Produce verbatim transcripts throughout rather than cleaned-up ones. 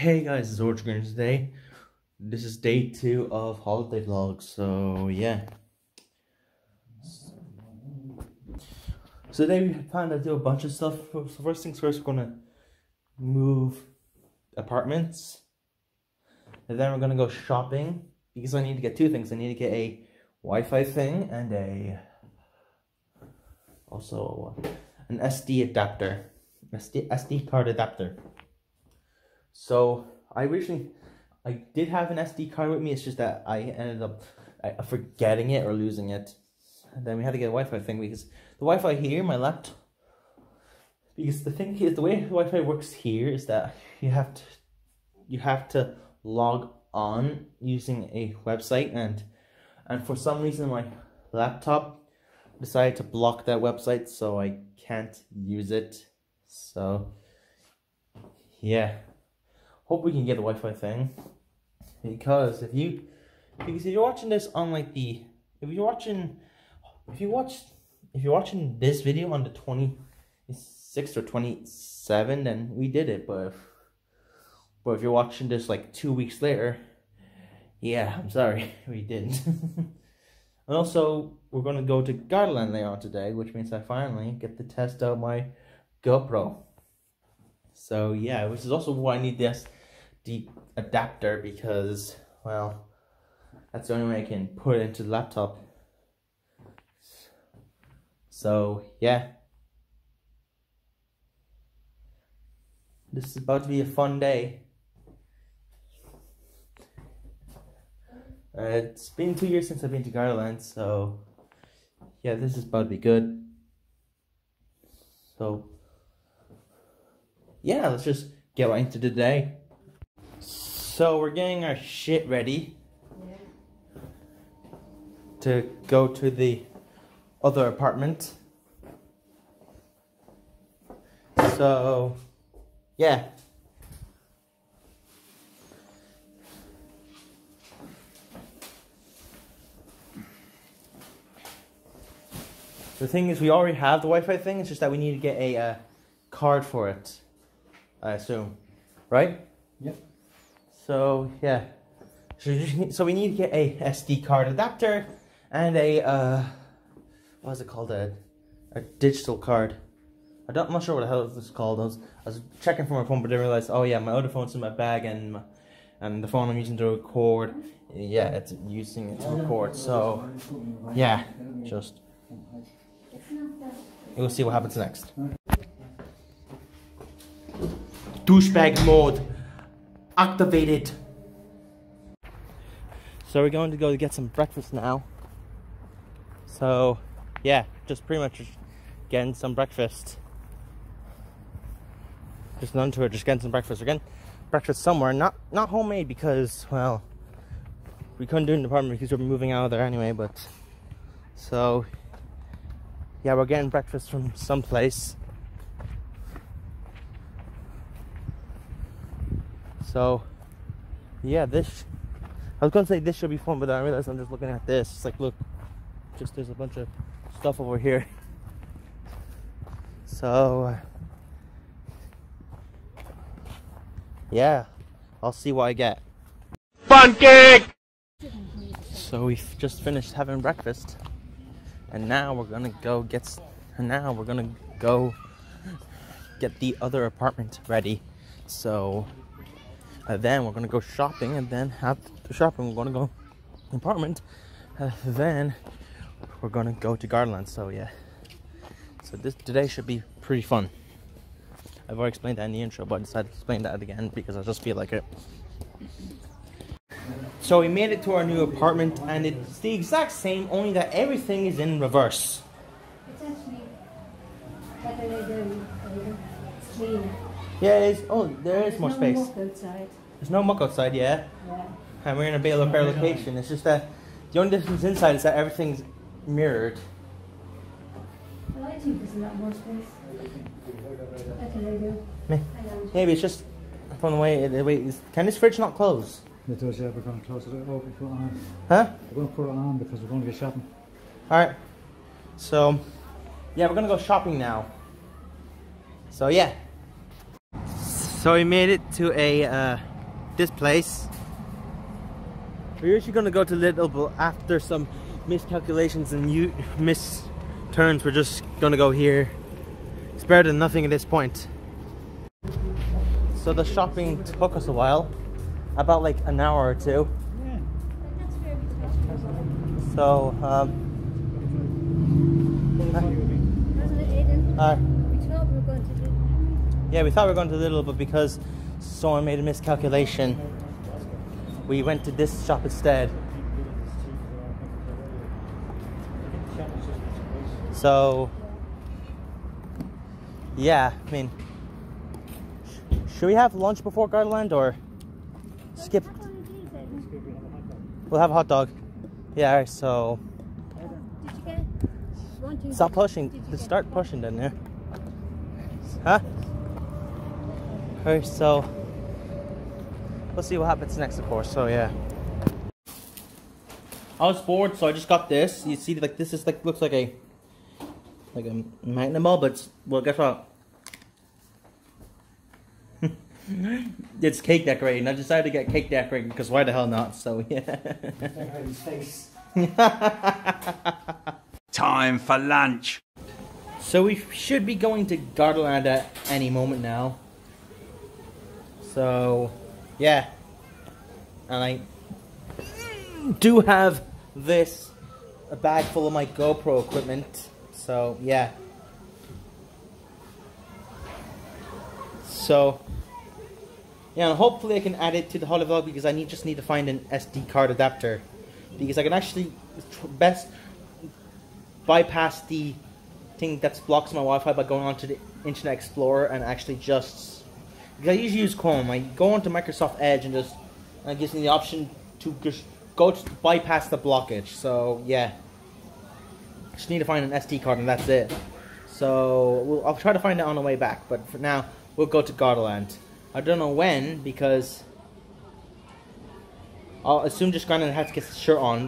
Hey guys, it's George Green's Day. This is day two of holiday vlogs, so yeah. So today we plan to do a bunch of stuff. So first things first, we're gonna move apartments. And then we're gonna go shopping because I need to get two things. I need to get a Wi-Fi thing and a also an S D adapter. S D S D card adapter. So I originally, I did have an S D card with me. It's just that I ended up forgetting it or losing it. And then we had to get a Wi-Fi thing because the Wi-Fi here, my laptop. Because the thing is, the way Wi-Fi works here is that you have to, you have to log on using a website, and and for some reason my laptop decided to block that website, so I can't use it. So yeah. Hope we can get the Wi-Fi thing, because if you, because if you're watching this on like the, if you're watching, if you watch, if you're watching this video on the twenty-sixth or twenty-seventh, then we did it. But if, but if you're watching this like two weeks later, yeah, I'm sorry, we didn't. And also, we're gonna go to Gardaland later on today, which means I finally get to test out my GoPro. So yeah, which is also why I need this the adapter, because, well, that's the only way I can put it into the laptop. So yeah, this is about to be a fun day. Uh, it's been two years since I've been to Gardaland, so yeah, this is about to be good. So yeah, let's just get right into the day. So we're getting our shit ready to go to the other apartment. So yeah. The thing is, we already have the Wi-Fi thing, it's just that we need to get a uh, card for it, I assume, right? Yep. So yeah, so, so we need to get a S D card adapter and a uh, what is it called? A, a digital card. I don't, I'm not sure what the hell this is called. I was, I was checking for my phone, but then realized, oh yeah, my other phone's in my bag, and my, and the phone I'm using to record, yeah, it's using it to record. So yeah, just we'll see what happens next. Douchebag mode activated. So we're going to go to get some breakfast now. So yeah, just pretty much just getting some breakfast. Just none to it, just getting some breakfast. We're getting breakfast somewhere, not not homemade, because, well, we couldn't do it in the apartment because we're moving out of there anyway, but so yeah, we're getting breakfast from someplace. So yeah, this, I was gonna say this should be fun, but then I realized I'm just looking at this. It's like, look, just there's a bunch of stuff over here. So yeah, I'll see what I get. Fun cake! So we've just finished having breakfast, and now we're gonna go get, and now we're gonna go get the other apartment ready. So Uh, then we're gonna go shopping, and then after the shopping we're gonna go to the apartment. Uh, then we're gonna go to Gardaland. So yeah, so this today should be pretty fun. I've already explained that in the intro, but I decided to explain that again because I just feel like it. So we made it to our new apartment, and it's the exact same, only that everything is in reverse. It's actually better than it's clean. Yeah, it is. Oh, there is more space. There's no muck outside, yeah. Yeah. And we're in a Beyblade location. It's just that the only difference inside is that everything's mirrored. The lighting doesn't have more space. Okay, there you go. Maybe it's just from the way it is. Can this fridge not close? It does, yeah. We're going to close it up. We'll put it on. Huh? We're going to put it on because we're going to get shopping. Alright. So, yeah, we're going to go shopping now. So, yeah. So we made it to a uh, this place. We're actually gonna go to Little, but after some miscalculations and you miss turns, we're just gonna go here. It's better than nothing at this point. So the shopping took us a while, about like an hour or two. Yeah. So um uh, we thought we were going to Little. Yeah, we thought we were going to Little, but because someone made a miscalculation, we went to this shop instead. So, yeah, I mean, sh should we have lunch before Gardaland or skip? We'll have a hot dog. Yeah, all right, so. Did you get one, two, stop pushing. Just start pushing down there. Huh? All right, so. We'll see what happens next, of course, so yeah. I was bored, so I just got this. You see, like, this is like, looks like a, like a Magnum ball, but, well, guess what? It's cake decorating. I decided to get cake decorating, because why the hell not, so yeah. Time for lunch. So we should be going to Gardaland at any moment now. So... yeah, and I do have this, a bag full of my GoPro equipment, so yeah. So, yeah, and hopefully I can add it to the holivlog because I need, just need to find an S D card adapter. Because I can actually best bypass the thing that blocks my Wi-Fi by going onto the Internet Explorer and actually just... I usually use Chrome. I go onto Microsoft Edge and just, and it gives me the option to just go to bypass the blockage. So yeah, I just need to find an S D card and that's it. So we'll, I'll try to find it on the way back. But for now, we'll go to Gardaland. I don't know when because I'll assume just Gardaland has to get his shirt on.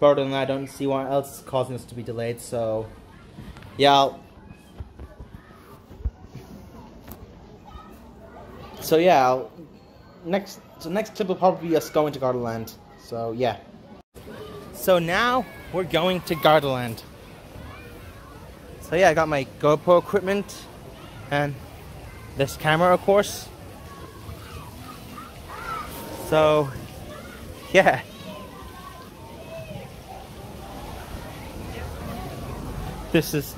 But I don't see what else is causing us to be delayed. So yeah. I'll, So yeah, I'll, next so next clip will probably be us going to Gardaland. So yeah. So now we're going to Gardaland. So yeah, I got my GoPro equipment and this camera, of course. So yeah. This is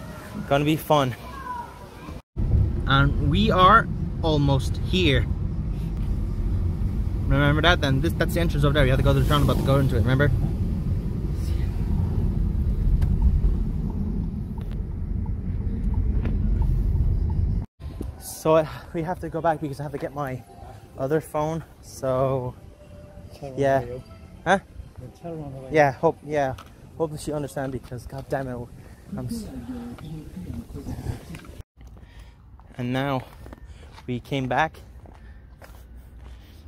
gonna be fun. And we are almost here. Remember that then? This, that's the entrance over there. You have to go to the roundabout to go into it, remember? So uh, we have to go back because I have to get my other phone. So yeah. Huh? Yeah, hope yeah. Hopefully she understands because god damn it, I'm so... And now we came back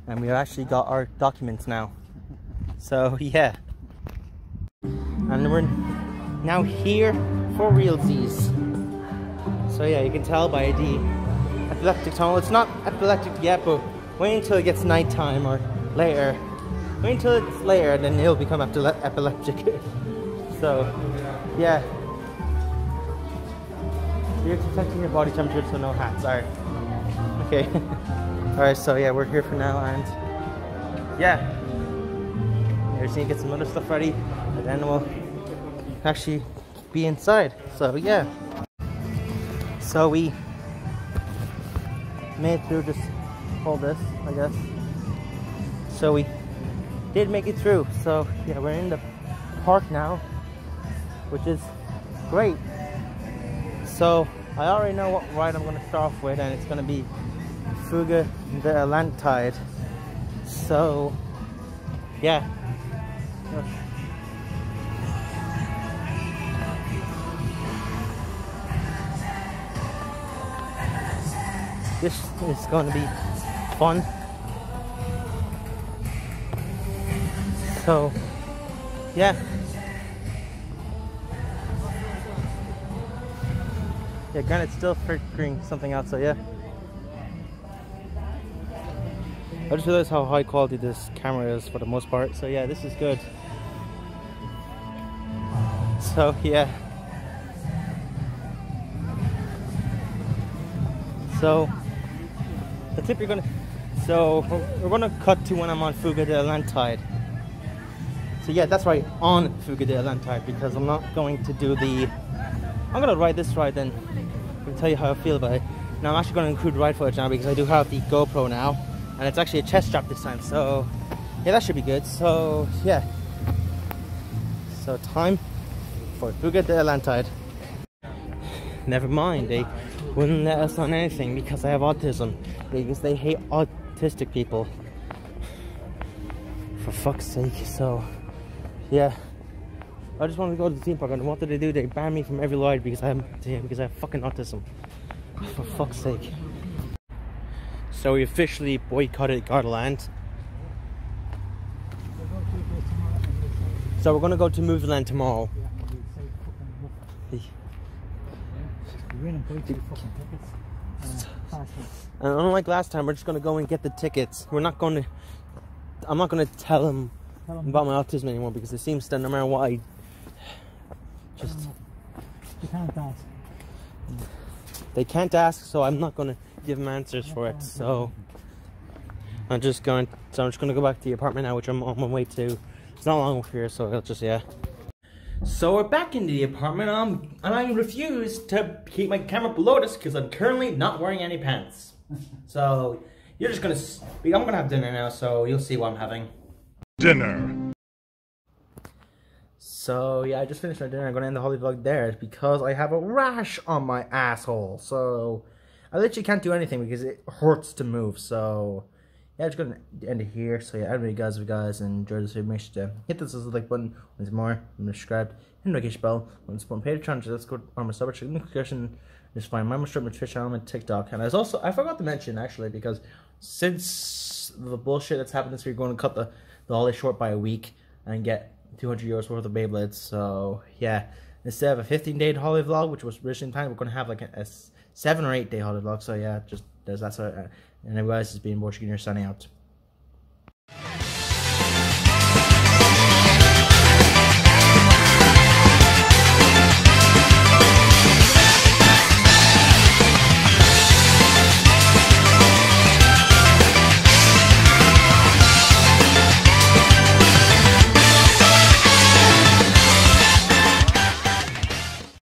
and we actually got our documents now. So yeah. And we're now here for realsies. So yeah, you can tell by the epileptic tunnel. It's not epileptic yet, but wait until it gets nighttime or later. Wait until it's later and then it'll become epileptic. So yeah. You're protecting your body temperature, so no hats. Alright. Okay. Alright, so yeah, we're here for now and yeah. We're just gonna get some other stuff ready and then we'll actually be inside. So yeah. So we made it through, just hold this, I guess. So we did make it through. So yeah, we're in the park now, which is great. So I already know what ride I'm gonna start off with and it's gonna be Fuga da Atlantide. So yeah. This is going to be fun. So yeah. Yeah, Gardaland's still figuring something out, so yeah. I just realized how high quality this camera is for the most part. So yeah, this is good. So yeah. So the clip you're gonna. So we're gonna cut to when I'm on Fuga da Atlantide. So yeah, that's right, on Fuga da Atlantide, because I'm not going to do the. I'm gonna ride this ride then. I'll tell you how I feel about it. Now I'm actually gonna include ride footage now because I do have the GoPro now, and it's actually a chest strap this time. So yeah, that should be good. So yeah. So time. Fuga da Atlantide. Never mind, they wouldn't let us on anything because I have autism. Because they hate autistic people. For fuck's sake, so yeah. I just wanted to go to the theme park, and what did they do? They banned me from every ride because I have because I have fucking autism. For fuck's sake. So we officially boycotted Gardaland. So we're gonna go to Moviland tomorrow. And unlike last time, we're just going to go and get the tickets. We're not going to... I'm not going to tell them about my autism anymore, because it seems that no matter what I... Just... They can't ask. They can't ask, so I'm not going to give them answers for it. So... I'm just going... So I'm just going to go back to the apartment now, which I'm on my way to. It's not long over here, so it'll just... Yeah. So we're back into the apartment, um, and I refuse to keep my camera below this because I'm currently not wearing any pants. So you're just gonna. S I'm gonna have dinner now, so you'll see what I'm having. Dinner. So yeah, I just finished my dinner. I'm gonna end the holiday vlog there because I have a rash on my asshole. So I literally can't do anything because it hurts to move. So yeah, I'm just gonna end it here. So yeah, I hope you guys, if you guys enjoyed this video, make sure to hit this like button once more, and subscribe, and notification bell, and support my Patreon, just go on my sub check in the description, just find my stream, my Twitch channel, and TikTok. And I was also, I forgot to mention actually, because since the bullshit that's happened this week, we're going to cut the, the holiday short by a week, and get two hundred euros worth of Beyblades. So yeah, instead of a fifteen day holiday vlog, which was originally time, we're going to have like a, a seven or eight day holiday vlog. So yeah, just there's that sort of... And everyone else has been George Green's Day signing out.